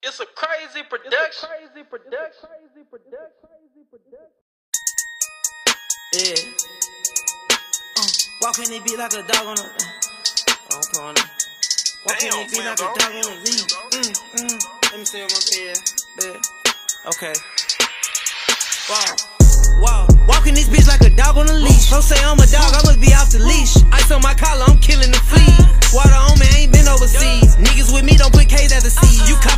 It's a crazy production. It's a crazy production. Crazy production. Crazy production. Yeah. Walking it be like a dog on a. I'm calling it. Walking it be like a dog on a lead. Let me say it once. Yeah. Yeah. Okay. Wow. Wow. Walking this bitch like a dog on a leash. Don't say I'm a dog. I must be off the leash. Ice on my collar. I'm killing the flea. Water on me. I ain't been overseas. Niggas with me don't put K's at the sea. You cop.